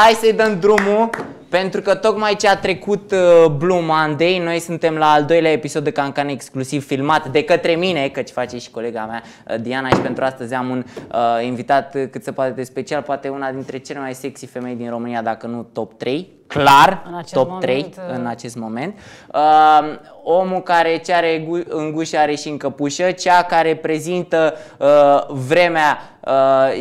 Stai să-i dăm drumul, pentru că tocmai ce a trecut Blue Monday, noi suntem la al doilea episod de Cancan exclusiv filmat de către mine, căci face și colega mea Diana, și pentru astăzi am un invitat cât se poate de special, poate una dintre cele mai sexy femei din România, dacă nu top 3. Clar, top 3 în acest moment. Omul care ce are în gușă are și în căpușă, cea care prezintă vremea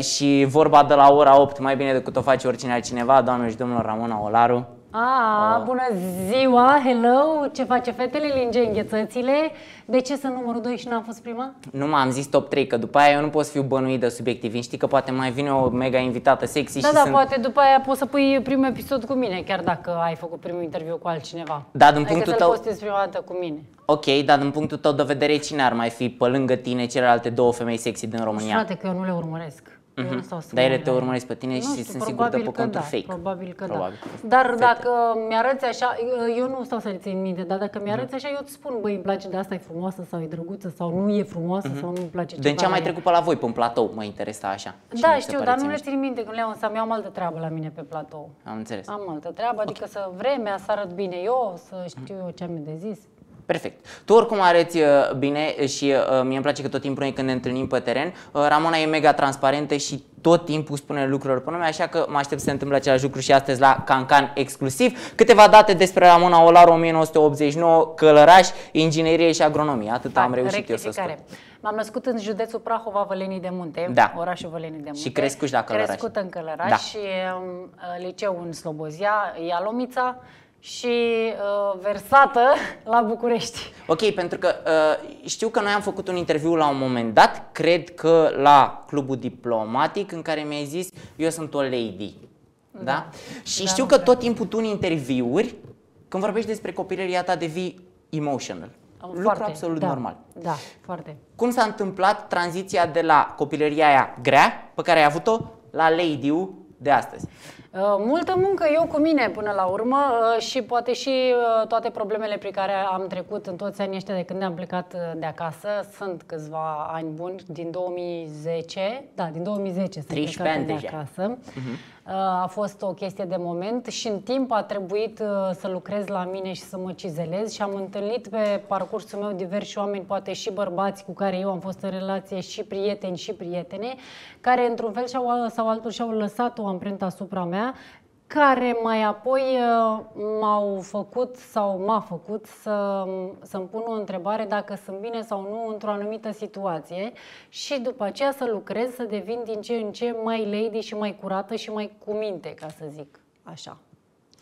și vorba de la ora 8 mai bine decât o face oricine altcineva, doamne și domnilor, Ramona Olaru. Bună ziua, hello, ce face fetele, linge înghețățile. De ce sunt numărul 2 și n-am fost prima? Nu, m-am zis top 3, că după aia eu nu pot să fiu bănuit de subiectiv. Știi că poate mai vine o mega invitată sexy. Da, și da, sunt... poate după aia poți să pui primul episod cu mine, chiar dacă ai făcut primul interviu cu altcineva. Da, din punctul tău... Adică să-l postezi prima dată cu mine. Ok, dar din punctul tău de vedere, cine ar mai fi pe lângă tine celelalte două femei sexy din România? Frate, că eu nu le urmăresc. Dar ele te urmăresc pe tine, nu știu, și sunt sigur de pe contul fake. Probabil că probabil. Da. Dar fete, dacă mi-arăți așa, eu nu stau să-l țin minte, dar dacă mi-arăți așa, eu îți spun, băi, îmi place de asta, e frumoasă sau e drăguță sau nu e frumoasă sau nu-mi place. De ce am mai trecut pe la voi, pe un platou, mă interesa așa. Da, știu, dar nu le țin minte când le-am, să am altă treabă la mine pe platou. Am înțeles. Am altă treabă, adică să vremea, să arăt bine eu, să știu eu ce am de zis. Perfect. Tu oricum arăți bine și mie îmi place că tot timpul noi când ne întâlnim pe teren, Ramona e mega transparentă și tot timpul spune lucrurilor pe nume, așa că mă aștept să se întâmple același lucru și astăzi la Cancan exclusiv. Câteva date despre Ramona Olaru, 1989, Călărași, inginerie și agronomie. Atât am reușit eu să spun. M-am născut în județul Prahova, Vălenii de Munte, orașul Vălenii de Munte. Și crescut la Călărași. Crescut în Călărași, și liceu în Slobozia, Ialomița. Și versată la București. Ok, pentru că știu că noi am făcut un interviu la un moment dat, cred că la Clubul Diplomatic, în care mi-ai zis, eu sunt o lady. Da? Și știu că tot timpul tu în interviuri, când vorbești despre copilăria ta, devii emotional. Lucru absolut normal. Da, foarte. Cum s-a întâmplat tranziția de la copilăria aia grea, pe care ai avut-o, la lady-ul de astăzi? Multă muncă eu cu mine până la urmă și poate și toate problemele prin care am trecut în toți anii ăștia de când am plecat de acasă. Sunt câțiva ani buni, din 2010, da, din 2010 sunt plecat de acasă. A fost o chestie de moment și în timp a trebuit să lucrez la mine și să mă cizelez și am întâlnit pe parcursul meu diversi oameni, poate și bărbați cu care eu am fost în relație, și prieteni și prietene, care într-un fel sau altul și-au lăsat o amprentă asupra mea, care mai apoi m-au făcut sau m-a făcut să-mi pun o întrebare dacă sunt bine sau nu într-o anumită situație și după aceea să lucrez, să devin din ce în ce mai lady și mai curată și mai cu minte, ca să zic așa.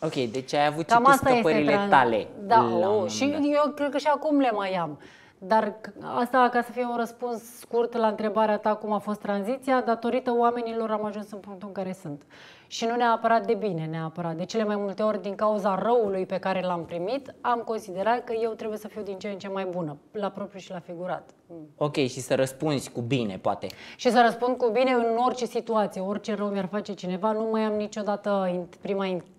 Ok, deci ai avut și scăpările tale. Da, și eu cred că și acum le mai am. Dar asta, ca să fie un răspuns scurt la întrebarea ta cum a fost tranziția, datorită oamenilor am ajuns în punctul în care sunt. Și nu neapărat de bine, neapărat. De cele mai multe ori, din cauza răului pe care l-am primit, am considerat că eu trebuie să fiu din ce în ce mai bună, la propriu și la figurat. Ok, și să răspunzi cu bine, poate. Și să răspund cu bine în orice situație, orice rău mi-ar face cineva, nu mai am niciodată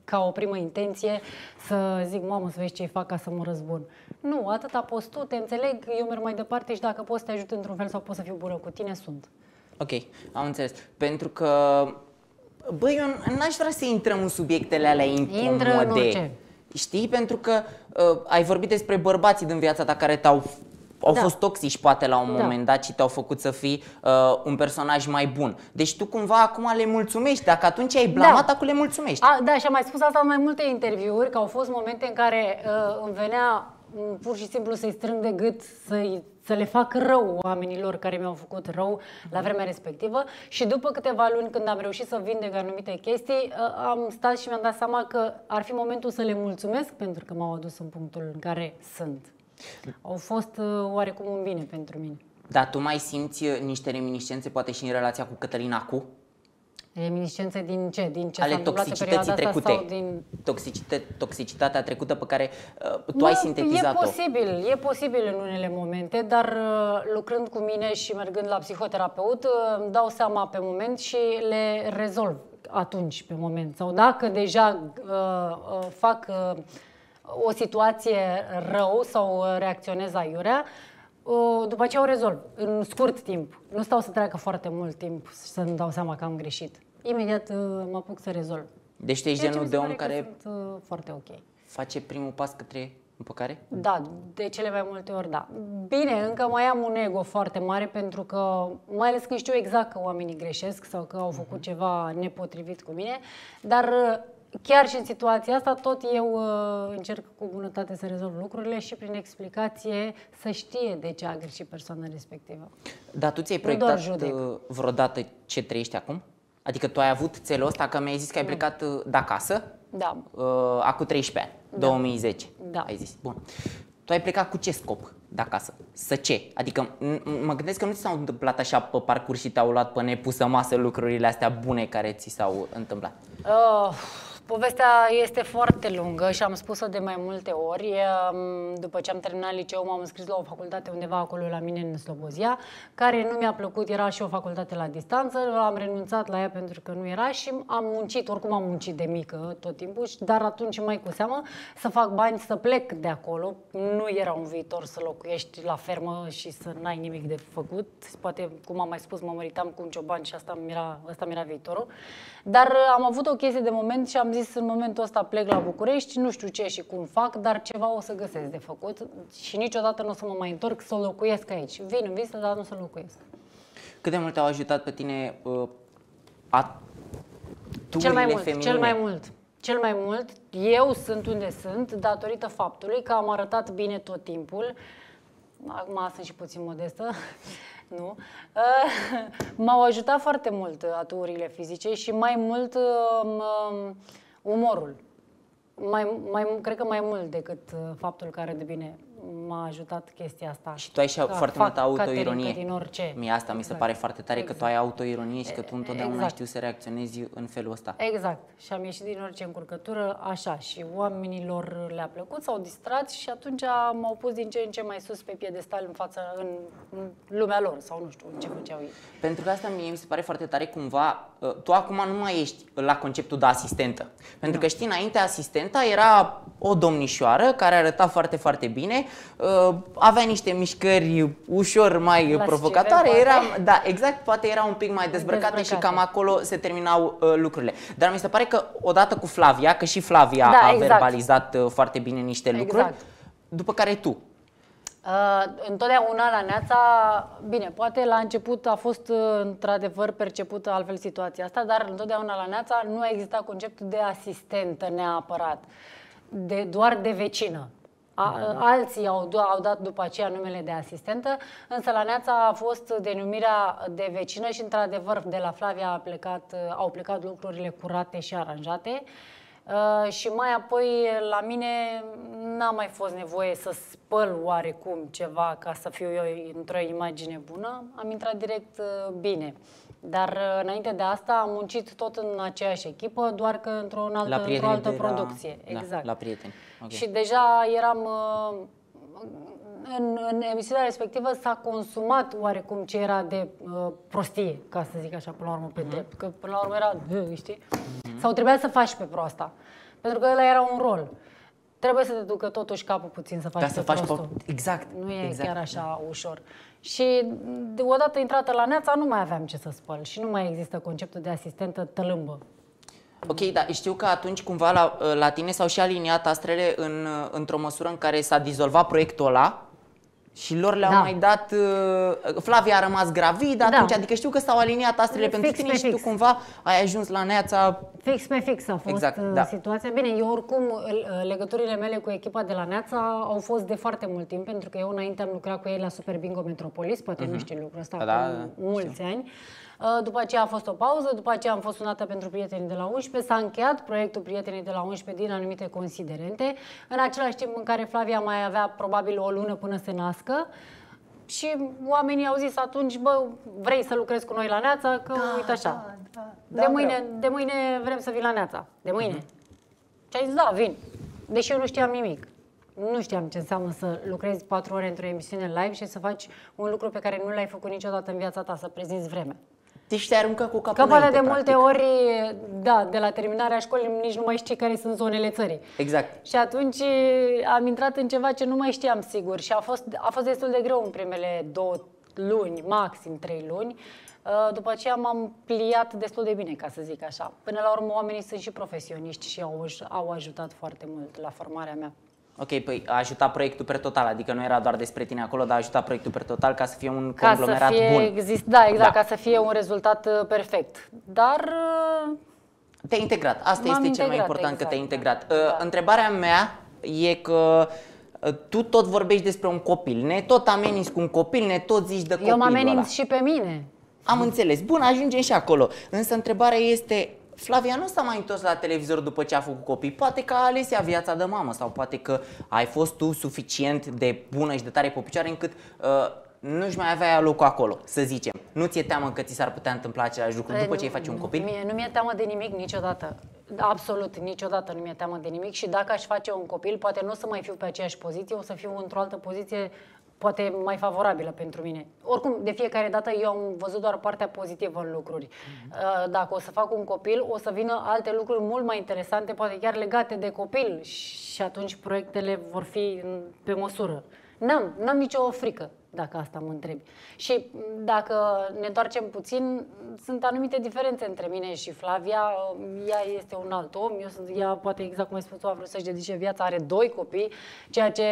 ca o primă intenție să zic, mamă, să vezi ce-i fac ca să mă răzbun. Nu, atâta poți tu, te înțeleg, eu merg mai departe și dacă poți să te ajut într-un fel sau poți să fiu bună cu tine, sunt. Ok, am înțeles. Pentru că, băi, eu n-aș vrea să intrăm în subiectele alea incomode. Intră în orice. Știi? Pentru că ai vorbit despre bărbații din viața ta care au fost toxici poate la un moment dat și te-au făcut să fii un personaj mai bun. Deci tu cumva acum le mulțumești, dacă atunci ai blamat, acum le mulțumești. Da, și am mai spus asta în mai multe interviuri, că au fost momente în care îmi venea pur și simplu să-i strâng de gât, să le fac rău oamenilor care mi-au făcut rău la vremea respectivă și după câteva luni când am reușit să vindec anumite chestii, am stat și mi-am dat seama că ar fi momentul să le mulțumesc pentru că m-au adus în punctul în care sunt. Au fost oarecum un bine pentru mine. Dar tu mai simți niște reminiscențe poate și în relația cu Cătălin acum? Reminiscențe din ce? Din ce ale toxicității trecute. Sau din... Toxicitatea trecută pe care tu ai sintetizat-o. E posibil în unele momente, dar lucrând cu mine și mergând la psihoterapeut, îmi dau seama pe moment și le rezolv atunci, pe moment. Sau dacă deja fac o situație rău sau reacționez aiurea, după aceea o rezolv în scurt timp. Nu stau să treacă foarte mult timp să-mi dau seama că am greșit. Imediat mă apuc să rezolv. Deci ești genul de om care foarte ok. Face primul pas către împăcare? Da, de cele mai multe ori da. Bine, încă mai am un ego foarte mare pentru că, mai ales când știu exact că oamenii greșesc sau că au făcut ceva nepotrivit cu mine, dar chiar și în situația asta tot eu încerc cu bunătate să rezolv lucrurile și prin explicație să știe de ce a greșit persoana respectivă. Dar tu ți-ai proiectat vreodată ce trăiești acum? Adică tu ai avut țelul ăsta, că mi-ai zis că ai plecat de acasă? Da. Acum 13 ani, da. 2010. Da. Ai zis. Bun. Tu ai plecat cu ce scop de acasă? Să ce? Adică mă gândesc că nu ți s-au întâmplat așa pe parcurs și te-au luat pe nepusă masă lucrurile astea bune care ți s-au întâmplat. Povestea este foarte lungă și am spus-o de mai multe ori. După ce am terminat liceul, m-am înscris la o facultate undeva acolo la mine în Slobozia, care nu mi-a plăcut, era și o facultate la distanță, am renunțat la ea pentru că nu era și am muncit, oricum am muncit de mică tot timpul, dar atunci mai cu seamă să fac bani să plec de acolo. Nu era un viitor să locuiești la fermă și să n-ai nimic de făcut. Poate, cum am mai spus, mă măritam cu un cioban și asta mi era viitorul. Dar am avut o chestie de moment și am zis, în momentul ăsta plec la București, nu știu ce și cum fac, dar ceva o să găsesc de făcut și niciodată nu o să mă mai întorc să locuiesc aici. Vin în visă, dar nu să locuiesc. Cât de mult au ajutat pe tine Cel mai mult. Eu sunt unde sunt datorită faptului că am arătat bine tot timpul. Acum sunt și puțin modestă. Nu? M-au ajutat foarte mult aturile fizice și mai mult umorul. Cred că mai mult decât faptul că arăt de bine m-a ajutat chestia asta. Și tu ai și foarte multă autoironie. Din orice. Mie asta mi se pare foarte tare, că tu ai autoironie și că tu întotdeauna știu să reacționezi în felul ăsta. Exact. Și am ieșit din orice încurcătură așa și oamenilor le-a plăcut, s-au distrat și atunci m-au pus din ce în ce mai sus pe piedestal în fața, în lumea lor sau nu știu ce făceau ei. Pentru că asta mie mi se pare foarte tare cumva. Tu acum nu mai ești la conceptul de asistentă. Pentru că știi, înainte asistenta era o domnișoară care arăta foarte, foarte bine, avea niște mișcări ușor mai provocatoare, exact, poate era un pic mai dezbrăcată și cam acolo se terminau lucrurile. Dar mi se pare că odată cu Flavia, că și Flavia verbalizat foarte bine niște lucruri, după care tu. Întotdeauna la Neatza, bine, poate la început a fost într-adevăr percepută altfel situația asta, dar întotdeauna la Neatza nu a existat conceptul de asistentă neapărat, doar de vecină. Alții au dat după aceea numele de asistentă, însă la Neatza a fost denumirea de vecină și într-adevăr de la Flavia au plecat lucrurile curate și aranjate. Și mai apoi la mine n-a mai fost nevoie să spăl oarecum ceva ca să fiu eu într-o imagine bună, am intrat direct bine. Dar înainte de asta am muncit tot în aceeași echipă, doar că într-o altă producție. Exact. La prieteni. Okay. Și deja eram... În emisiunea respectivă s-a consumat oarecum ce era de prostie, ca să zic așa, până la urmă, pe drept. Că până la urmă era, știi? Sau trebuia să faci pe proasta. Pentru că ăla era un rol. Trebuie să te ducă totuși capul puțin să faci prostul. Exact. Nu e chiar așa ușor. Și odată intrată la Neatza nu mai aveam ce să spăl și nu mai există conceptul de asistentă tălâmbă. Ok, dar știu că atunci cumva la tine s-au și aliniat astrele într-o măsură în care s-a dizolvat proiectul ăla. Și lor le-au mai dat... Flavia a rămas gravidă atunci, adică știu că s-au aliniat astrele pentru tine și tu cumva ai ajuns la Neatza... Fix pe fix a fost situația. Bine, eu oricum legăturile mele cu echipa de la Neatza au fost de foarte mult timp, pentru că eu înainte am lucrat cu ei la Super Bingo Metropolis, poate nu știu lucrul ăsta, mulți ani. După aceea a fost o pauză, după aceea am fost sunată pentru Prietenii de la 11, s-a încheiat proiectul Prietenii de la 11 din anumite considerente, în același timp în care Flavia mai avea probabil o lună până se nască și oamenii au zis atunci, bă, vrei să lucrezi cu noi la Neatza? Că uite așa, de mâine vrem să vin la Neatza, de mâine. Și ai zis, da, vin, deși eu nu știam nimic. Nu știam ce înseamnă să lucrezi 4 ore într-o emisiune live și să faci un lucru pe care nu l-ai făcut niciodată în viața ta, să prezinți vremea. Deci te aruncă cu capul înainte, de multe ori, da, de la terminarea școlii nici nu mai știi care sunt zonele țării. Exact. Și atunci am intrat în ceva ce nu mai știam sigur și a fost destul de greu în primele 2 luni, maxim 3 luni, După aceea m-am pliat destul de bine, ca să zic așa. Până la urmă, oamenii sunt și profesioniști și au ajutat foarte mult la formarea mea. Ok, păi a ajutat proiectul per total, adică nu era doar despre tine acolo, dar a ajutat proiectul per total ca să fie un conglomerat bun. Da, exact, da, ca să fie un rezultat perfect. Dar... te-ai integrat, asta este cel mai important, exact, că te-ai integrat. Da. Întrebarea mea e că tu tot vorbești despre un copil, ne tot ameninți cu un copil, ne tot zici de copilul ăla. Eu mă ameninț și pe mine. Am înțeles. Bun, ajungem și acolo. Însă întrebarea este, Flavia nu s-a mai întors la televizor după ce a făcut copii. Poate că a ales ea viața de mamă sau poate că ai fost tu suficient de bună și de tare pe picioare încât nu-și mai avea locul acolo, să zicem. Nu ți-e teamă că ți s-ar putea întâmpla același lucru după ce ai face un copil? Mie nu mi-e teamă de nimic niciodată. Absolut, niciodată nu mi-e teamă de nimic și dacă aș face un copil, poate nu o să mai fiu pe aceeași poziție, o să fiu într-o altă poziție poate mai favorabilă pentru mine. Oricum, de fiecare dată eu am văzut doar partea pozitivă în lucruri. Dacă o să fac un copil, o să vină alte lucruri mult mai interesante, poate chiar legate de copil și atunci proiectele vor fi pe măsură. N-am nicio frică, dacă asta mă întrebi. Și dacă ne întoarcem puțin, sunt anumite diferențe între mine și Flavia. Ea este un alt om, ea poate exact cum ai spus, a vrut să-și dedice viața, are 2 copii, ceea ce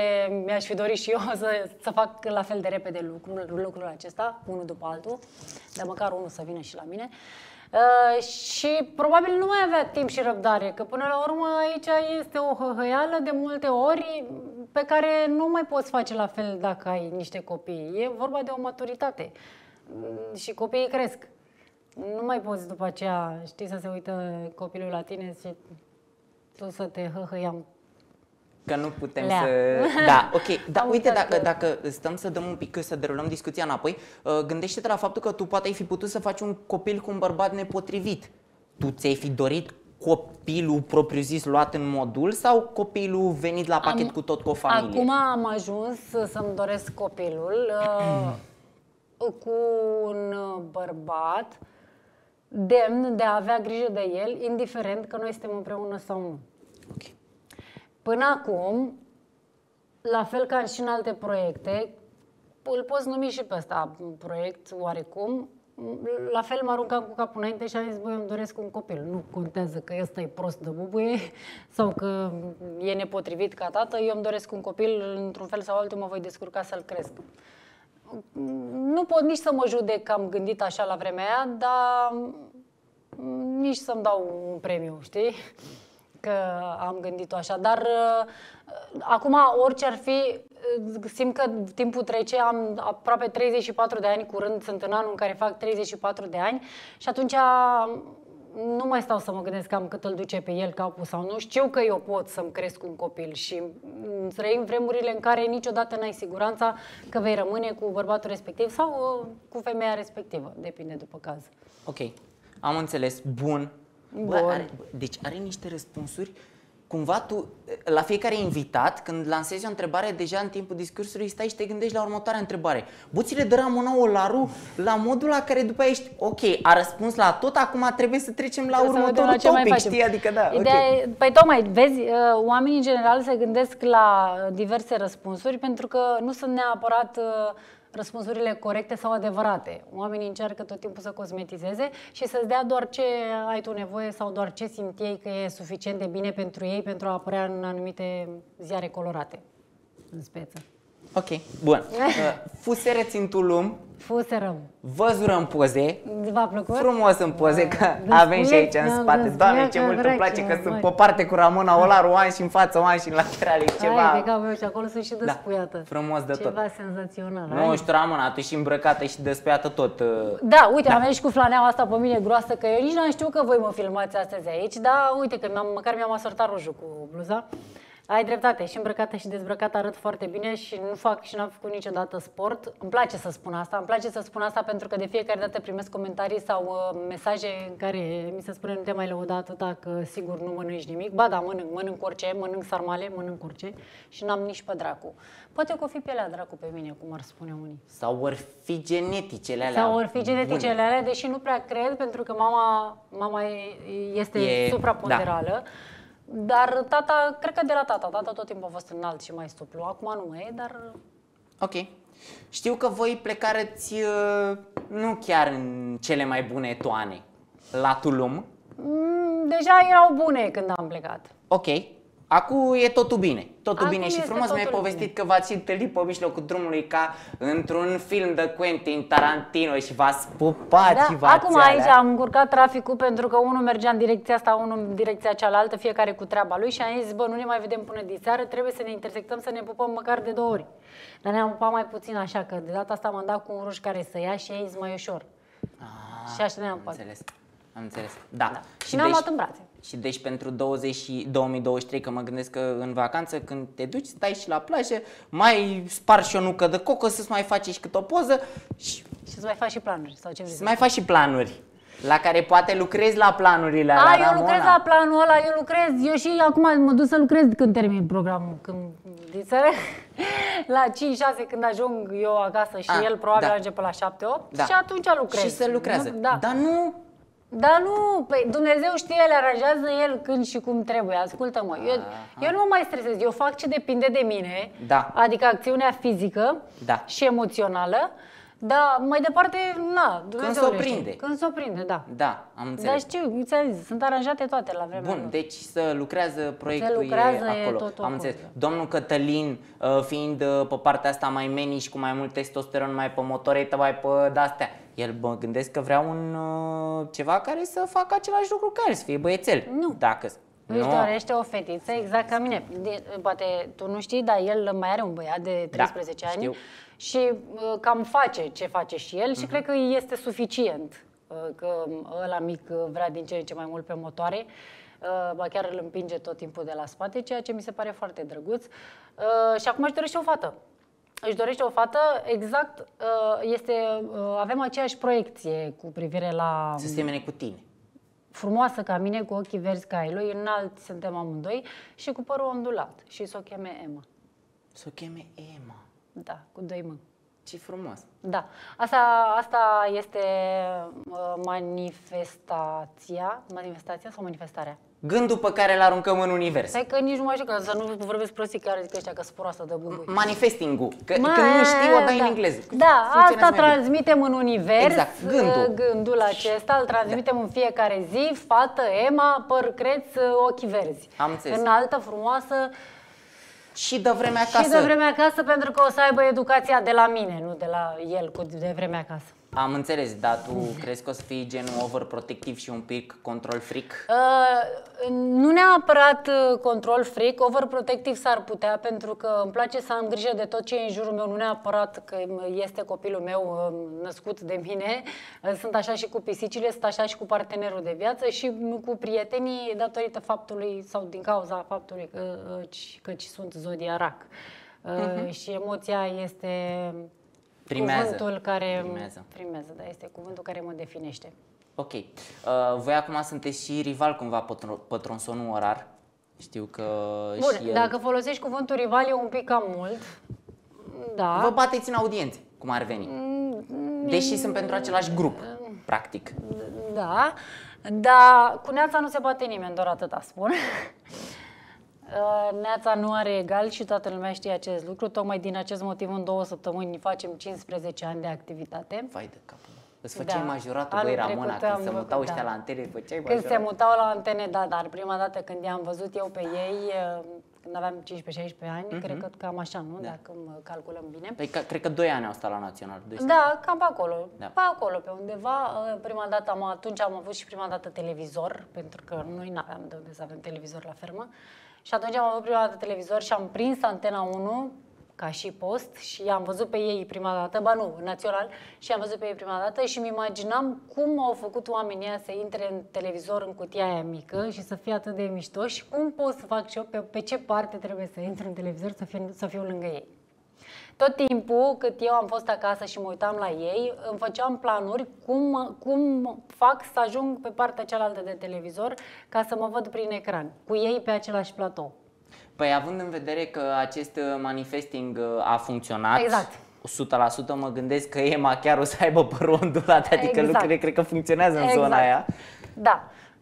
mi-aș fi dorit și eu să fac la fel de repede lucrul acesta, unul după altul, dar măcar unul să vină și la mine. Și probabil nu mai avea timp și răbdare, că până la urmă aici este o hăhăială de multe ori pe care nu mai poți face la fel dacă ai niște copii. E vorba de o maturitate și copiii cresc. Nu mai poți după aceea, știi, să se uită copilul la tine și tu să te hăhăiam. Că nu putem să... Da, ok. Dar uite, dacă stăm să dăm un pic, să derulăm discuția înapoi, gândește-te la faptul că tu poate ai fi putut să faci un copil cu un bărbat nepotrivit. Tu ți-ai fi dorit copilul propriu-zis luat în modul sau copilul venit la pachet cu tot cu o familie? Acum am ajuns să-mi doresc copilul cu un bărbat demn de a avea grijă de el, indiferent că noi suntem împreună sau nu. Ok. Până acum, la fel ca și în alte proiecte, îl poți numi și pe ăsta proiect oarecum, la fel mă aruncam cu capul înainte și am zis, băi, îmi doresc un copil. Nu contează că ăsta e prost de bubuie sau că e nepotrivit ca tată, eu îmi doresc un copil, într-un fel sau altul mă voi descurca să-l cresc. Nu pot nici să mă judec că am gândit așa la vremea aia, dar nici să-mi dau un premiu, știi? Că am gândit-o așa, dar acum orice ar fi, simt că timpul trece, am aproape 34 de ani, curând sunt în anul în care fac 34 de ani și atunci nu mai stau să mă gândesc cam cât îl duce pe el capul sau nu, știu că eu pot să-mi cresc un copil și trăim vremurile în care niciodată n-ai siguranța că vei rămâne cu bărbatul respectiv sau cu femeia respectivă, depinde după caz. Ok, am înțeles, bun. Bă, deci are niște răspunsuri. Cumva tu, la fiecare invitat, când lansezi o întrebare, deja în timpul discursului stai și te gândești la următoarea întrebare. Buțile de Ramona Olaru, la modul la care după aia ești, ok, a răspuns la tot, acum trebuie să trecem la următorul topic, știi? Adică da, okay. Păi tocmai, vezi, oamenii în general se gândesc la diverse răspunsuri pentru că nu sunt neapărat... răspunsurile corecte sau adevărate. Oamenii încearcă tot timpul să cosmetizeze și să-ți dea doar ce ai tu nevoie sau doar ce simt ei că e suficient de bine pentru ei pentru a apărea în anumite ziare colorate, în speță. Ok, bun. Fusereți în Tulum. Fuserăm. Vă zurăm poze. V-a plăcut? Frumos în poze, că avem și aici în spate. Doamne, ce mult îmi place că sunt pe parte cu Ramona Olaru, o an și în față, o an și în laterale. Hai, pe și acolo sunt și dăspuiată. Da, frumos de tot. Ceva senzațional. Nu știu, Ramona, tu și îmbrăcată și dăspuiată tot. Da, uite, am venit și cu flaneaua asta pe mine groasă, că eu nici n-am știut că voi mă filmați astăzi aici, dar uite că măcar mi-am asortat rojul cu bluza. Ai dreptate, și îmbrăcată și dezbrăcată arăt foarte bine și nu fac și n-am făcut niciodată sport. Îmi place să spun asta, îmi place să spun asta pentru că de fiecare dată primesc comentarii sau mesaje în care mi se spune nu te mai lăuda atâta că sigur nu mănânci nimic. Ba da, mănânc orice, mănânc sarmale, mănânc orice și n-am nici pe dracu. Poate că o fi pielea dracu pe mine, cum ar spune unii. Sau ar fi geneticele alea. Sau ar fi geneticele alea, deși nu prea cred pentru că mama este supraponderală. Da. Dar tata, cred că de la tata tot timpul a fost înalt și mai suplu. Acum nu mai e, dar... Ok. Știu că voi plecați Nu chiar în cele mai bune toane. La Tulum? Deja erau bune când am plecat. Ok. Acum e totul bine. Totul bine și frumos. Mi-ai povestit că v-ați întâlnit pe mijlocul drumului ca într-un film de Quentin Tarantino și v-ați pupat și v-ați alea. Acum aici am încurcat traficul pentru că unul mergea în direcția asta, unul în direcția cealaltă, fiecare cu treaba lui și am zis, bă, nu ne mai vedem până diseară, trebuie să ne intersectăm, să ne pupăm măcar de 2 ori. Dar ne-am pupat mai puțin așa, că de data asta m-am dat cu un ruj care să ia și am zis mai ușor. Și așa ne-am pupat. Am înțeles, da. Și ne-am luat în brațe. Și deci pentru 2023, că mă gândesc că în vacanță când te duci, stai și la plajă, mai spar și o nucă de coco, să-ți mai faci și cât o poză. Și să-ți mai faci și planuri. Sau ce vrei să mai faci și planuri. La care poate lucrezi la planurile alea, Ramona. Eu lucrez la planul ăla, eu lucrez. Eu și acum mă duc să lucrez când termin programul. La 5-6 când ajung eu acasă și el probabil ajunge pe la 7-8 și atunci lucrez. Și se lucrează. Dar nu... Dar nu, păi Dumnezeu știe, le aranjează el când și cum trebuie, ascultă-mă, eu nu mă mai stresez, eu fac ce depinde de mine, adică acțiunea fizică și emoțională, dar mai departe, na, Dumnezeu când s-o prinde. Când s-o prinde, da, am înțeles. Dar știu, ți-am zis, sunt aranjate toate la vremea lor. Bun, deci să lucrează proiectul, lucrează acolo, am înțeles. Domnul Cătălin, fiind pe partea asta mai meniș, cu mai mult testosteron, mai pe motoretă, mai pe de-astea, el mă gândesc că vrea un ceva care să facă același lucru care, să fie băiețel. Nu. Dacă își dorește o fetiță exact ca mine. Poate tu nu știi, dar el mai are un băiat de 13 ani și cam face ce face și el și cred că este suficient că ăla mic vrea din ce în ce mai mult pe motoare. Ba chiar îl împinge tot timpul de la spate, ceea ce mi se pare foarte drăguț. Și acum își dorește o fată. Își dorește o fată, exact, avem aceeași proiecție cu privire la... Se semene cu tine. Frumoasă ca mine, cu ochii verzi ca ai lui, înalt suntem amândoi și cu părul ondulat. Și s-o cheme Emma. S-o cheme Emma? Da, cu 2 M. Ce frumos! Da, asta este manifestația. Manifestația sau manifestarea? Gândul pe care îl aruncăm în univers. Stai că nici nu mai știu, că să nu vorbesc prostii care zic ăștia că sunt proastă de bubui. Manifesting-ul. Că nu știu, o dai în engleză. Da, asta transmitem în univers. Exact, gândul acesta îl transmitem în fiecare zi. Fată, Emma, păr creț, ochii verzi. Am înțeles. Înaltă, frumoasă. Și de vreme acasă. Și de vreme acasă, pentru că o să aibă educația de la mine, nu de la el, cu de vreme acasă. Am înțeles, dar tu crezi că o să fii genul overprotectiv și un pic control freak? Nu neapărat control freak, overprotectiv s-ar putea, pentru că îmi place să am grijă de tot ce e în jurul meu, nu neapărat că este copilul meu născut de mine. Sunt așa și cu pisicile, sunt așa și cu partenerul de viață și cu prietenii datorită faptului sau din cauza faptului căci sunt zodia rac. Și emoția este... Cuvântul care primează, da, este cuvântul care mă definește. Ok. Voi acum sunteți și rival cumva pe tronsonul orar. Știu că și el... Dacă folosești cuvântul rival e un pic cam mult. Da. Vă bateți în audiență, cum ar veni. Deși sunt pentru același grup, practic. Da, dar cu Neatza nu se bate nimeni, doar atâta spun. Neatza nu are egal și toată lumea știe acest lucru. Tocmai din acest motiv în 2 săptămâni facem 15 ani de activitate. Vai de capul meu. Îți făceai majoratul, băi, Ramona, când se mutau ăștia la antene, făceai majoratul. Când se mutau la antene, da, dar prima dată când i-am văzut eu pe ei, când aveam 15-16 ani, cred că cam așa, nu? Dacă îmi calculăm bine. Păi cred că 2 ani au stat la național. Da, cam pe acolo. Pe acolo, pe undeva. Prima dată atunci am avut și prima dată televizor, pentru că noi nu aveam de unde să avem televizor la fermă. Și atunci am avut prima dată televizor și am prins Antena 1 ca și post și am văzut pe ei prima dată, național, și am văzut pe ei prima dată și îmi imaginam cum au făcut oamenii aia să intre în televizor în cutia aia mică și să fie atât de miștoși și cum pot să fac și eu, pe ce parte trebuie să intru în televizor să fiu lângă ei. Tot timpul cât eu am fost acasă și mă uitam la ei, îmi făceam planuri cum fac să ajung pe partea cealaltă de televizor ca să mă văd prin ecran, cu ei pe același platou. Păi având în vedere că acest manifesting a funcționat, 100% mă gândesc că Emma chiar o să aibă părul ondulat, adică lucrurile cred că funcționează în zona aia.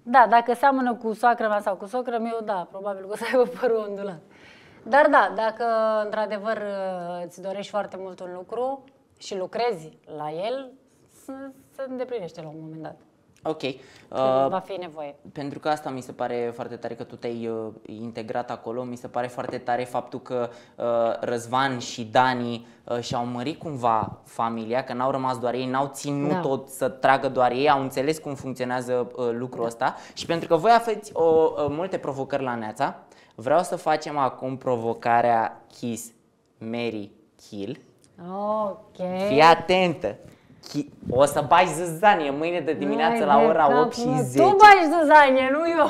Da, dacă seamănă cu soacră mea sau cu socră meu, probabil că o să aibă părul ondulat. Dar dacă într-adevăr îți dorești foarte mult un lucru și lucrezi la el, se îndeplinește la un moment dat. Ok. Va fi nevoie. Pentru că asta mi se pare foarte tare că tu te-ai integrat acolo. Mi se pare foarte tare faptul că Răzvan și Dani și-au mărit cumva familia, că n-au rămas doar ei, n-au ținut tot să tragă doar ei, au înțeles cum funcționează lucrul ăsta. Și pentru că voi aveți multe provocări la Neatza, vreau să facem acum provocarea Kiss, Mary, Kill. Ok. Fii atentă! O să bagi zâzanie mâine de dimineață la ora 8:10. Tu bagi zâzanie, nu eu.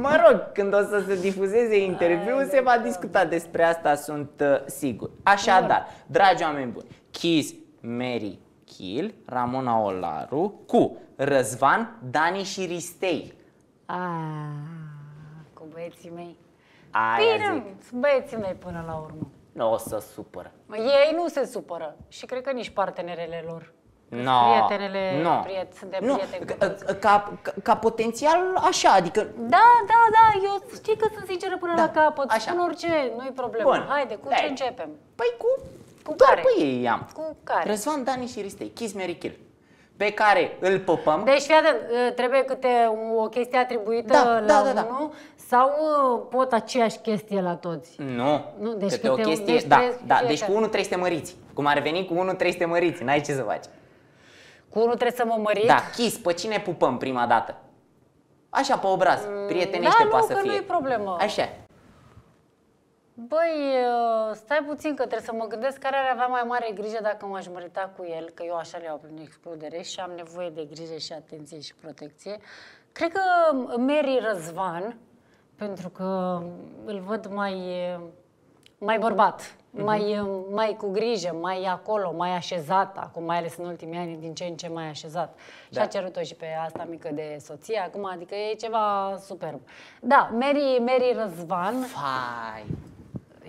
Mă rog, când o să se difuzeze interviul, se va discuta despre asta, sunt sigur. Așadar, dragi oameni buni, Kiss, Mary, Kill, Ramona Olaru cu Răzvan, Dani și Ristei. Cu băieții mei. Bine, sunt băieții mei până la urmă. Nu o să supără. Ei nu se supără și cred că nici partenerele lor. Prietenele sunt de prieteni. Ca potențial așa, adică... Da, da, da, eu știi că sunt sinceră până la capăt, spun orice, nu-i problemă. Bun. Haide, cu ce începem? Păi cu care? Doar pe ei i-am. Cu care? Răzvan, Dani și Ristei, Kiss, Mary, Kill. Pe care îl păpăm. Deci, fii atent, trebuie câte o chestie atribuită la unul sau pot aceeași chestie la toți? Nu. Deci câte o chestie, deci cu unul trebuie să te măriți. Cum ar veni, cu unul trebuie să te măriți, n-ai ce să faci. Cu unul trebuie să mă mărit? Da, Kiss, pe cine pupăm prima dată? Așa, pe obraz, prietenește poate să fie. Da, nu, că nu e problemă. Așa. Băi, stai puțin că trebuie să mă gândesc care ar avea mai mare grijă dacă m-aș mărita cu el, că eu așa le-au prin excludere și am nevoie de grijă și atenție și protecție. Cred că Mary Răzvan, pentru că îl văd mai bărbat, mai cu grijă, mai acolo, mai așezat, acum mai ales în ultimii ani, din ce în ce mai așezat. Da. Și a cerut-o și pe asta mică de soție acum, adică e ceva superb. Da, Mary Răzvan. Fai!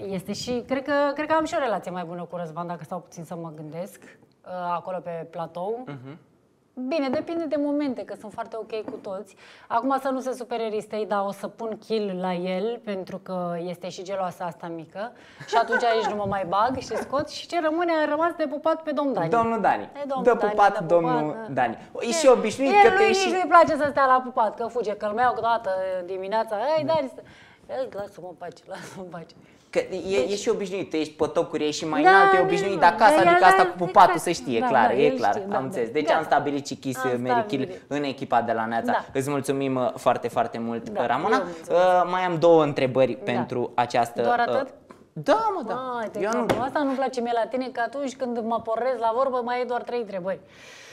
Este și, cred că am și o relație mai bună cu Răzvan, dacă stau puțin să mă gândesc, acolo pe platou. Bine, depinde de momente, că sunt foarte ok cu toți. Acum să nu se supere Ristei, dar o să pun kill la el, pentru că este și geloasă asta mică. Și atunci aici nu mă mai bag și scot. Și ce rămâne, a rămas de pupat pe domnul Dani. Domnul Dani. Domnul Dani. E și obișnuit că te ieși. Nu-i place să stea la pupat, că fuge, că îl mai iau câteodată dimineața. Ei, Dani, lasă-mă în pace, lasă-mă în pace. Că e și obișnuit, tu ești pe tocuri, ești și mai înalt, e obișnuit de acasă, adică asta cu pupatul se știe, clar, am înțeles. Deci am stabilit și Kiss, Mary, Kill în echipa de la Neatza. Îți mulțumim foarte, foarte mult, Ramona. Mai am două întrebări pentru această... Doar atât? Da, mă, da. Eu nu... Asta nu-mi place mie la tine, că atunci când mă porrez la vorbă, mai e doar 3 întrebări.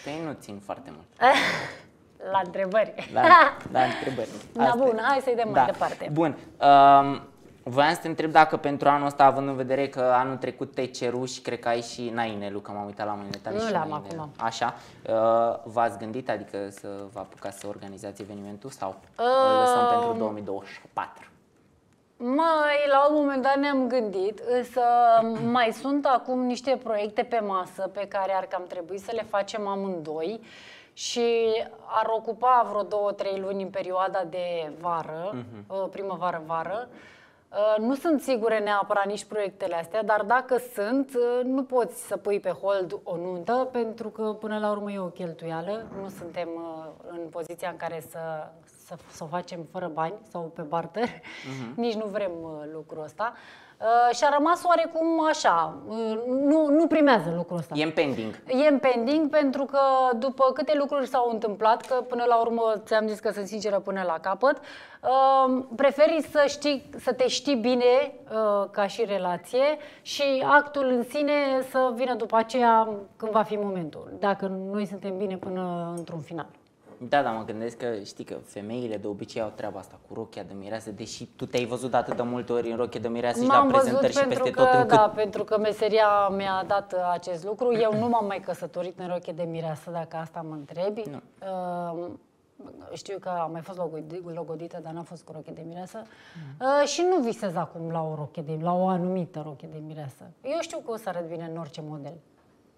Păi nu țin foarte mult. La întrebări. La întrebări. Da, bun, hai să-i dăm mai departe. Bun. Voiam să te întreb dacă pentru anul ăsta, având în vedere că anul trecut te ceru și cred că ai și nainelul, că m-am uitat la mâinile tale. Nu l-am acum. Așa. V-ați gândit, adică să vă apucați să organizați evenimentul sau îl lăsăm pentru 2024? Mai la un moment dat ne-am gândit, însă mai sunt acum niște proiecte pe masă pe care ar cam trebui să le facem amândoi și ar ocupa vreo 2-3 luni în perioada de vară, primăvară-vară. Nu sunt sigure neapărat nici proiectele astea, dar dacă sunt, nu poți să pui pe hold o nuntă, pentru că până la urmă e o cheltuială. Nu suntem în poziția în care să o facem fără bani sau pe barter. Nici nu vrem lucrul ăsta. Și a rămas oarecum așa, nu primează lucrul ăsta. E în pending. E în pending pentru că după câte lucruri s-au întâmplat, că până la urmă ți-am zis că sunt sinceră până la capăt, preferi să te știi bine ca și relație și actul în sine să vină după aceea când va fi momentul, dacă noi suntem bine până într-un final. Da, dar mă gândesc că știi că femeile de obicei au treaba asta cu rochia de mireasă, deși tu te-ai văzut de atât de multe ori în rochie de mireasă și la prezentări și peste tot. Da, pentru că meseria mi-a dat acest lucru. Eu nu m-am mai căsătorit în rochie de mireasă, dacă asta mă întrebi. Știu că am mai fost logodită, dar n-a fost cu rochie de mireasă. Și nu visez acum la o anumită rochie de mireasă. Eu știu că o să arăt bine în orice model.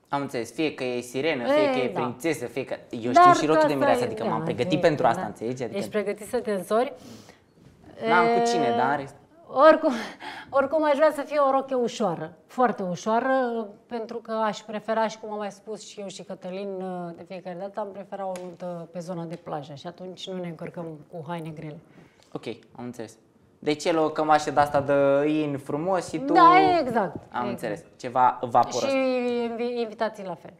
Am înțeles, fie că e sirenă, fie că e prințesă, fie că... Eu știu și rochii de mireasă, adică m-am pregătit pentru asta, înțelegi? Ești pregătit să te însori? N-am cu cine, dar... Oricum aș vrea să fie o roche ușoară, foarte ușoară, pentru că aș prefera, și cum am mai spus și eu și Cătălin de fiecare dată, am prefera o nuntă pe zona de plajă și atunci nu ne încărcăm cu haine grele. Ok, am înțeles. Deci el o cămașă de asta de in frumos și tu... Da, exact. Am înțeles. Ceva vaporos. Și invitații la fel.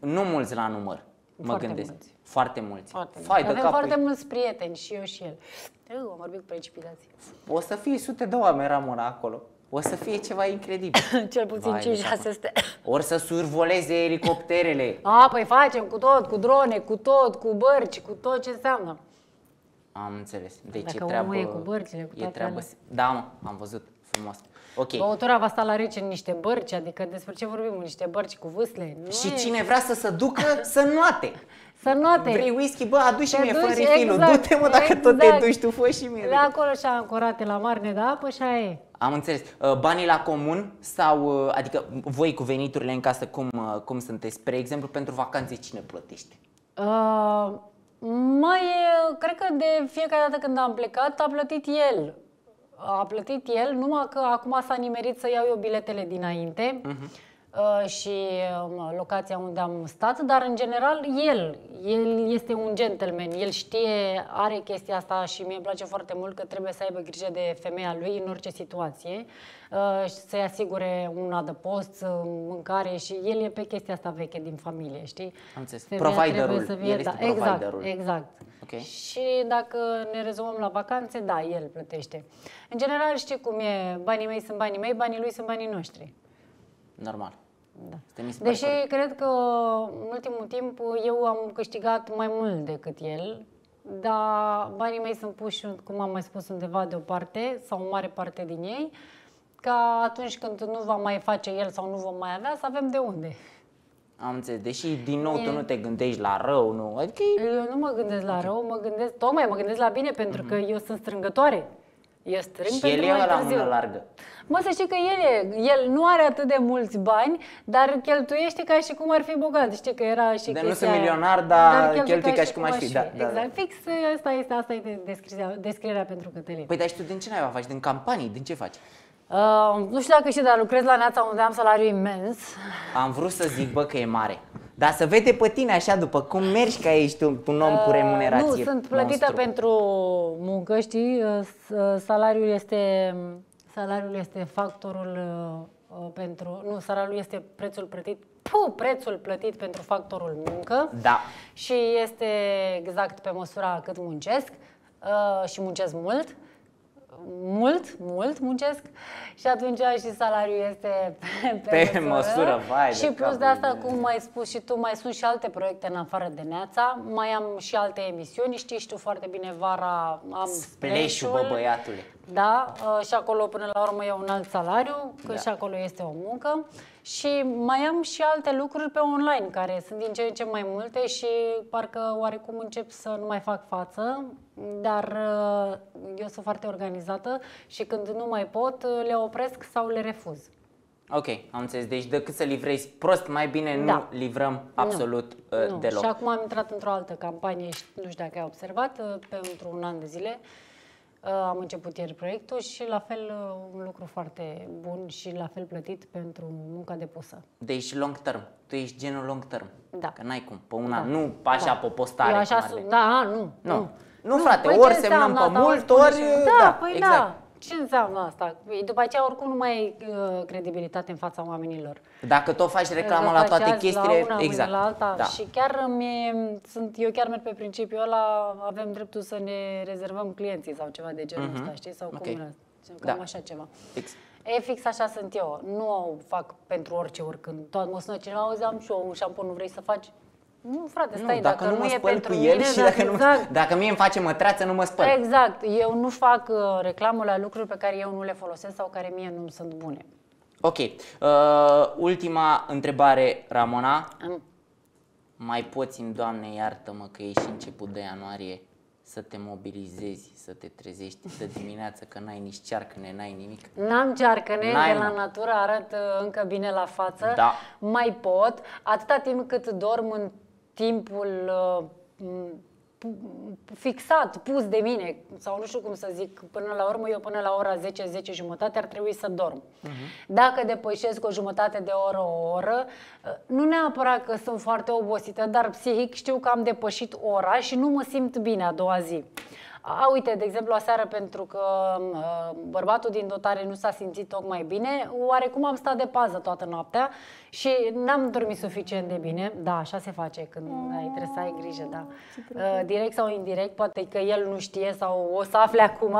Nu mulți la număr, mă gândesc. Mulți. Foarte mulți. Foarte mulți. Avem foarte mulți prieteni și eu și el. Eu am vorbit cu precipitații. O să fie sute de oameni, Ramona, acolo. O să fie ceva incredibil. Cel puțin 5-600. Ori să survoleze elicopterele. A, păi facem cu tot, cu drone, cu tot, cu bărci, cu tot ce înseamnă. Am înțeles. Deci e treabă, e cu bărcile, cu toate alea. Da, mă, am văzut. Frumos. Okay. Băutura va sta la rece în niște bărci, adică despre ce vorbim? În niște bărci cu vâsle? Nu și e... cine vrea să se ducă, să noate. Să noate. Vrei whisky? Bă, adu-și mie fără refilul. Exact, du-te, mă, dacă tot te duci, tu fă și mie. La acolo și ancorate la marne de apă și aia e. Am înțeles. Banii la comun sau, adică voi cu veniturile în casă, cum sunteți? Spre exemplu, pentru vacanțe cine plătește? Mai cred că de fiecare dată când am plecat a plătit el. A plătit el, numai că acum s-a nimerit să iau eu biletele dinainte și locația unde am stat, dar în general el este un gentleman, el știe, are chestia asta și mie îmi place foarte mult că trebuie să aibă grijă de femeia lui în orice situație, să-i asigure un adăpost, mâncare și el e pe chestia asta veche din familie, știi? Am înțeles, providerul, să fie, el este providerul. Exact, exact. Okay. Și dacă ne rezumăm la vacanțe, da, el plătește. În general știi cum e, banii mei sunt banii mei, banii lui sunt banii noștri. Normal. Da. Deși cred că în ultimul timp eu am câștigat mai mult decât el, dar banii mei sunt puși, cum am mai spus, undeva deoparte sau o mare parte din ei, ca atunci când nu va mai face el sau nu vom mai avea, să avem de unde. Am înțeles, deși din nou tu nu te gândești la rău, nu? Adică... Eu nu mă gândesc la rău, mă gândesc la bine, pentru că eu sunt strângătoare. Eu strâng pentru mai târziu. Largă. Mă, să știi că el nu are atât de mulți bani, dar cheltuiește ca și cum ar fi bogat. Știi că era și nu sunt milionar, dar cheltuie ca și cum aș fi. Exact, fix asta e descrierea pentru Cătălin. Păi, dar și tu din ce naiba faci? Din campanii? Din ce faci? Nu știu dacă știi, dar lucrez la Neatza, unde am salariu imens. Am vrut să zic, bă, că e mare. Dar să vede pe tine așa, după cum mergi, că ești un om cu remunerație. Nu, sunt plătită pentru muncă, știi? Salariul este factorul pentru... Nu, salariul este prețul plătit. Prețul plătit pentru factorul muncă. Da. Și este exact pe măsura cât muncesc. Și muncesc mult. Mult muncesc și atunci și salariul este pe măsură. Vai, și plus de asta, cum ai spus și tu, mai sunt și alte proiecte în afară de Neatza, mai am și alte emisiuni, știi tu foarte bine, vara am Splash-ul, bă, băiatule. Da, și acolo până la urmă e un alt salariu, că da, și acolo este o muncă. Și mai am și alte lucruri pe online, care sunt din ce în ce mai multe și parcă oarecum încep să nu mai fac față, dar eu sunt foarte organizată și când nu mai pot, le opresc sau le refuz. Ok, am înțeles. Deci decât să livrezi prost, mai bine nu livrăm absolut deloc. Și acum am intrat într-o altă campanie, nu știu dacă ai observat, pentru un an de zile. Am început ieri proiectul și la fel un lucru foarte bun și la fel plătit pentru munca depusă. Deci long term. Tu ești genul long term. Da. Că n-ai cum. Pe una, nu așa pe postare. Eu așa sunt. Da, nu, frate. Păi ori semnăm pe mult, ori... Da, păi exact. Da. Ce înseamnă asta? După aceea oricum nu mai ai credibilitate în fața oamenilor. Dacă tot faci reclamă la toate chestiile, la una, exact. La alta. Da. Și chiar eu chiar merg pe principiul ăla, avem dreptul să ne rezervăm clienții sau ceva de genul ăsta, știi? Sau cum așa ceva. Fix. E fix așa sunt eu. Nu o fac pentru orice, oricând. Toată mă sună cineva, auzi, am și eu un șampon, nu vrei să faci? Nu, frate, stai, dacă nu mă spăl cu el și dacă mie îmi face mătreață, nu mă spăl. Exact, eu nu fac reclamă la lucruri pe care eu nu le folosesc sau care mie nu sunt bune. Ok, ultima întrebare, Ramona. Mai poți, Doamne iartă-mă că ești început de ianuarie, să te mobilizezi, să te trezești de dimineață, că n-ai nici cearcăne, n-ai nimic. N-am cearcăne, de la natură arăt încă bine la față. Da. Mai pot, atâta timp cât dorm în timpul fixat, pus de mine, sau nu știu cum să zic, până la urmă eu până la ora 10-10:30 ar trebui să dorm. Dacă depășesc o jumătate de oră, o oră, nu neapărat că sunt foarte obosită, dar psihic știu că am depășit ora și nu mă simt bine a doua zi. A, uite, de exemplu, aseară, pentru că bărbatul din dotare nu s-a simțit tocmai bine, oarecum am stat de pază toată noaptea și n-am dormit suficient de bine. Da, așa se face când trebuie să ai grijă, da. Direct sau indirect, poate că el nu știe sau o să afle acum.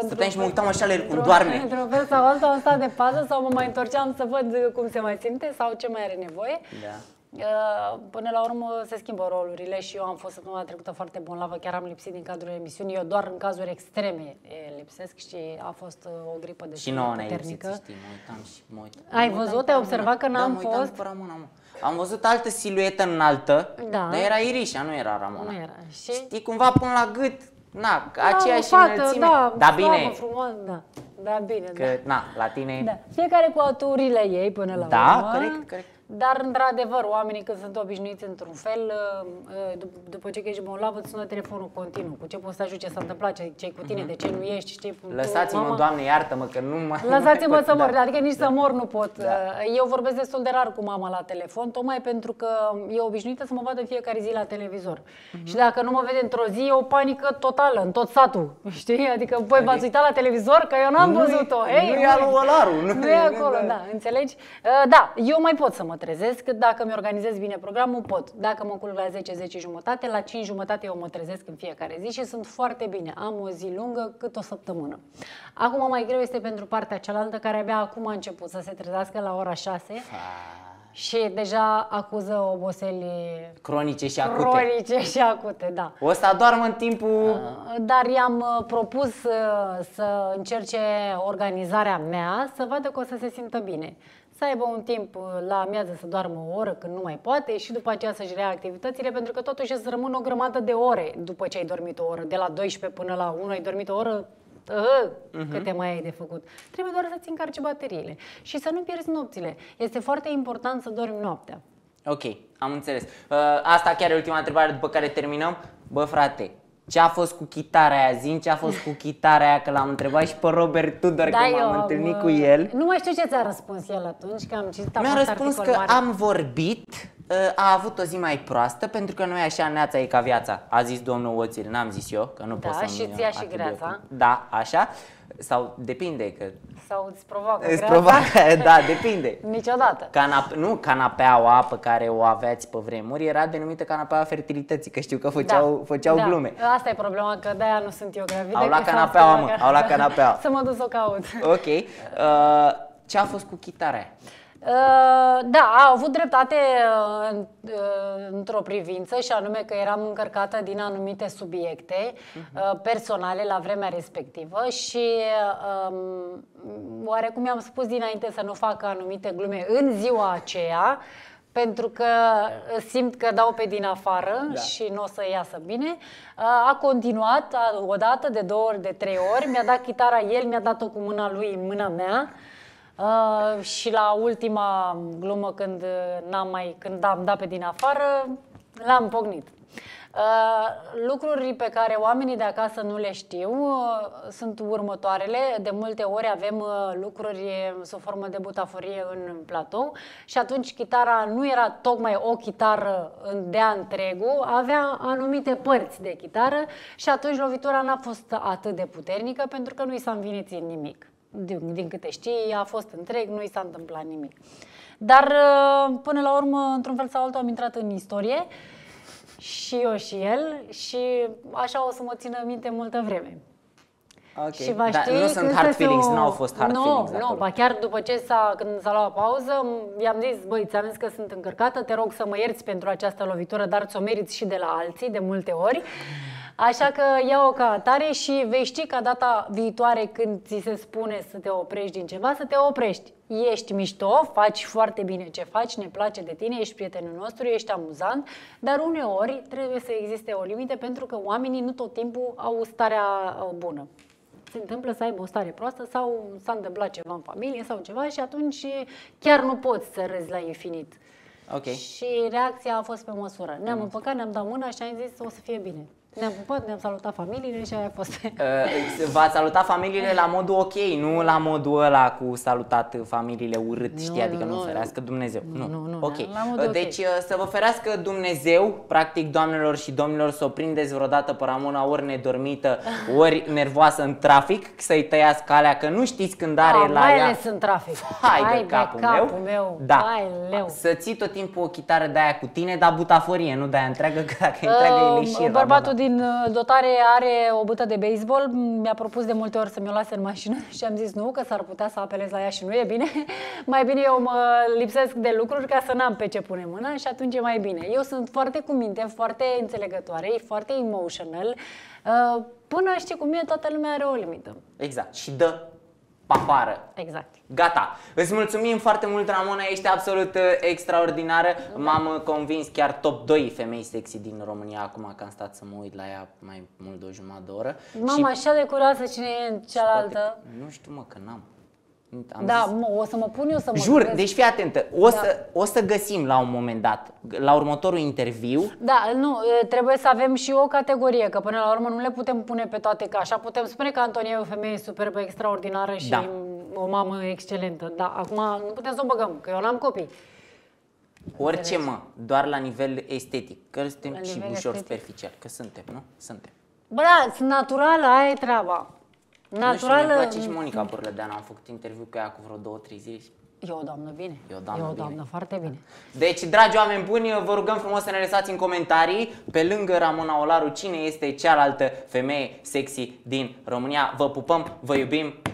Stăteam și mă uitam așa la el cum doarme. Într-un fel sau altul am stat de pază sau mă mai întorceam să văd cum se mai simte sau ce mai are nevoie. Da. Până la urmă se schimbă rolurile și eu am fost săptămâna trecută foarte bolnavă, chiar am lipsit din cadrul emisiunii. Eu doar în cazuri extreme lipsesc și a fost o gripă de și nouă puternică. Și mă uitam. Ai văzut? Ai observat că n-am fost? Am văzut altă siluetă înaltă, dar era Irișa, nu era Ramona. Știi, cumva până la gât, na, aceeași înălțime. Da, bine. Da, bine. Na, la tine. Fiecare cu aturile ei până la urmă. Da, corect. Dar, într-adevăr, oamenii când sunt obișnuiți într-un fel, după ce ești bolnavă, îți sună telefonul continuu. Cu ce poți să ajungi, ce s-a întâmplat, ce-i cu tine, de ce nu ești, știi? Lăsați-mă, Doamne, iartă-mă, că nu mai lăsați-mă să mor, adică nici să mor nu pot. Eu vorbesc destul de rar cu mama la telefon, tocmai pentru că e obișnuită să mă vadă fiecare zi la televizor. Și dacă nu mă vede într-o zi, e o panică totală în tot satul, știi? Adică, voi v-ați uitat la televizor, că eu n-am văzut-o. Nu e al Olaru. Nu e acolo, da, înțelegi? Da, eu mai pot să mă trezesc, dacă mi-organizez bine programul, pot. Dacă mă culc la 10-10:30, la 5:30 eu mă trezesc în fiecare zi și sunt foarte bine. Am o zi lungă cât o săptămână. Acum mai greu este pentru partea cealaltă, care abia acum a început să se trezească la ora 6 și deja acuză oboseli cronice și acute. Da. O să doarmă în timpul... Dar i-am propus să încerce organizarea mea, să vadă că o să se simtă bine. Să aibă un timp la amiază să doarmă o oră când nu mai poate și după aceea să-și rea activitățile, pentru că totuși îți rămân o grămadă de ore după ce ai dormit o oră. De la 12 până la 1 ai dormit o oră, câte mai ai de făcut. Trebuie doar să-ți încarci bateriile și să nu pierzi nopțile. Este foarte important să dormi noaptea. Ok, am înțeles. Asta chiar e ultima întrebare după care terminăm. Bă, frate, ce a fost cu chitarea aia? Zi-mi ce a fost cu chitarea aia, că l-am întrebat și pe Robert Tudor, da, că m-am întâlnit cu el. Nu mai știu ce ți-a răspuns el atunci, că am citit. Mi-a răspuns că am vorbit, a avut o zi mai proastă, pentru că noi așa Neatza e ca viața. A zis domnul Oțir, n-am zis eu, că nu pot să-mi... Da, și ți-a și greața. Da, așa. Sau depinde că... Sau îți provoacă greața. Da, depinde. Niciodată. Nu canapeaua pe care o aveați pe vremuri era denumită canapeaua fertilității, că știu că făceau glume. Asta e problema, că de-aia nu sunt eu gravidă. Au luat canapeaua, mă, au luat canapeaua. Să mă duc să o caut. Ok. Ce a fost cu chitarea? Da, a avut dreptate într-o privință, și anume că eram încărcată din anumite subiecte personale la vremea respectivă și oarecum i-am spus dinainte să nu fac anumite glume în ziua aceea, pentru că simt că dau pe din afară și nu o să iasă bine. A continuat o dată, de 2 ori, de 3 ori, mi-a dat chitara el, mi-a dat-o cu mâna lui în mâna mea. Și la ultima glumă, când am dat pe din afară, l-am pocnit. Lucruri pe care oamenii de acasă nu le știu sunt următoarele. De multe ori avem lucruri sub formă de butaforie în platou și atunci chitara nu era tocmai o chitară de-a întregul, avea anumite părți de chitară și atunci lovitura n-a fost atât de puternică, pentru că nu i s-a învinețit nimic. Din câte știi, a fost întreg, nu i s-a întâmplat nimic. Dar până la urmă, într-un fel sau altul, am intrat în istorie și eu și el și așa o să mă țină minte multă vreme. Okay. Și va ști, nu sunt hard feelings, n-au fost hard feelings acolo. Nu, chiar după ce s-a luat pauză, i-am zis, băi, ți-am zis că sunt încărcată, te rog să mă ierți pentru această lovitură, dar ți-o meriți și de la alții, de multe ori. Așa că ia-o ca atare și vei ști ca data viitoare când ți se spune să te oprești din ceva, să te oprești. Ești mișto, faci foarte bine ce faci, ne place de tine, ești prietenul nostru, ești amuzant, dar uneori trebuie să existe o limită, pentru că oamenii nu tot timpul au starea bună. Se întâmplă să aibă o stare proastă sau s-a întâmplat ceva în familie sau ceva și atunci chiar nu poți să râzi la infinit. Okay. Și reacția a fost pe măsură. Ne-am împăcat, ne-am dat mâna și am zis o să fie bine. Ne-am pupat, ne-am salutat familiile și aia a fost. V-ați salutat familiile la modul ok, nu la modul ăla cu salutat familiile urât, știi, adică nu ferească Dumnezeu. Nu, okay. Deci să vă ferească Dumnezeu, practic, doamnelor și domnilor, să o prindeți vreodată pe Ramona ori nedormită, ori nervoasă în trafic, să-i tăiați calea, că nu știți când are la mai ea. Mai ales în trafic. Hai de capul meu. Da. Să ții tot timpul o chitară de aia cu tine, dar butaforie, nu de aia întreagă, că dacă întreagă e leșir. Bărbatul din dotare are o bâtă de baseball, mi-a propus de multe ori să mi-o lase în mașină și am zis nu, că s-ar putea să apelez la ea și nu e bine. Mai bine eu mă lipsesc de lucruri ca să n-am pe ce pune mâna și atunci e mai bine. Eu sunt foarte cu minte, foarte înțelegătoare, foarte emotional. Până știi cum e, toată lumea are o limită. Exact. Și dă papară. Exact. Gata. Îți mulțumim foarte mult, Ramona, ești absolut extraordinară. M-am convins, chiar top 2 femei sexy din România acum că am stat să mă uit la ea mai mult de o jumătate de oră. Mama, așa de curioasă cine e cealaltă. Poate, nu știu, mă, că n-am. O să mă pun eu să mă jur, deci fii atentă, o să găsim la un moment dat, la următorul interviu. Da, nu, trebuie să avem și o categorie, că până la urmă nu le putem pune pe toate, că așa putem spune că Antonia e o femeie superbă, extraordinară și o mamă excelentă. Da, acum nu putem să o băgăm, că eu n-am copii. Orice, mă, doar la nivel estetic, că suntem și ușor superficial, că suntem, nu? Suntem. Bă, da, sunt naturală, aia e treaba. Naturală. Nu știu, mi-e place și Monica Burlădeana, am făcut interviu cu ea cu vreo 2-3 zile. E o doamnă bine. E o doamnă foarte bine. Deci, dragi oameni buni, vă rugăm frumos să ne lăsați în comentarii, pe lângă Ramona Olaru, cine este cealaltă femeie sexy din România. Vă pupăm, vă iubim.